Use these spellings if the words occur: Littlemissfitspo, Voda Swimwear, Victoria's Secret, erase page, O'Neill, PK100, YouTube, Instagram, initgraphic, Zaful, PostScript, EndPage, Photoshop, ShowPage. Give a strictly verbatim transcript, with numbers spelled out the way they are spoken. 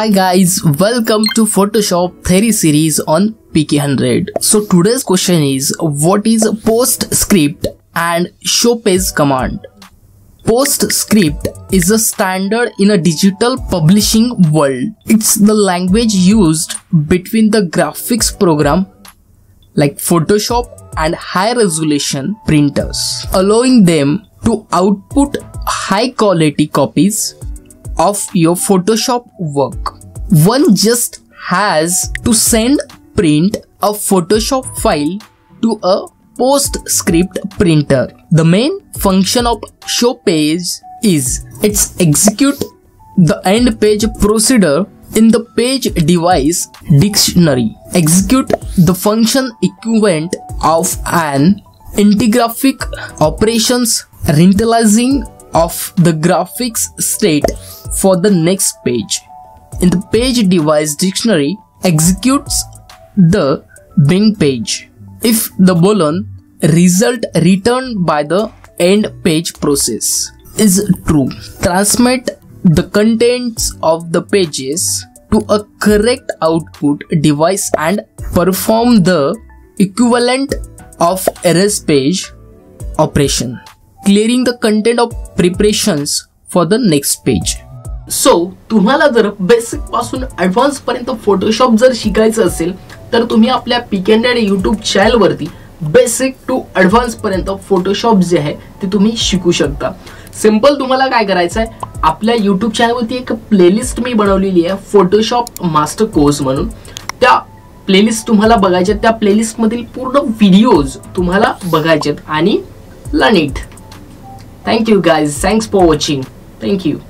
Hi guys, welcome to Photoshop theory series on P K one hundred. So today's question is, what is PostScript and ShowPage command? PostScript is a standard in a digital publishing world. It's the language used between the graphics program like Photoshop and high resolution printers, allowing them to output high quality copies of your Photoshop work. One just has to send print a Photoshop file to a PostScript printer. The main function of ShowPage is it's execute the end page procedure in the page device dictionary. Execute the function equivalent of an initgraphic operations initializing of the graphics state for the next page. In the page device dictionary, executes the bing page if the boolean result returned by the end page process is true. Transmit the contents of the pages to a correct output device and perform the equivalent of erase page operation, clearing the content of preparations for the next page. So तुम्हाला जर basic पासून advance पर्यंत Photoshop जर शिकायचं असेल तर तुम्ही आपल्या P K one hundred YouTube channel वरती बेसिक टू ॲडव्हान्स पर्यंत फोटोशॉप जे आहे ते तुम्ही शिकू शकता. सिंपल तुम्हाला काय करायचं आहे, आपल्या YouTube चॅनल वरती एक प्लेलिस्ट मी बनवलेली आहे फोटोशॉप मास्टर कोर्स म्हणून. त्या प्लेलिस्ट तुम्हाला बघायचे, त्या प्लेलिस्ट मधील पूर्ण व्हिडिओज तुम्हाला बघायचेत आणि learn it. Thank you guys. Thanks for watching. Thank you.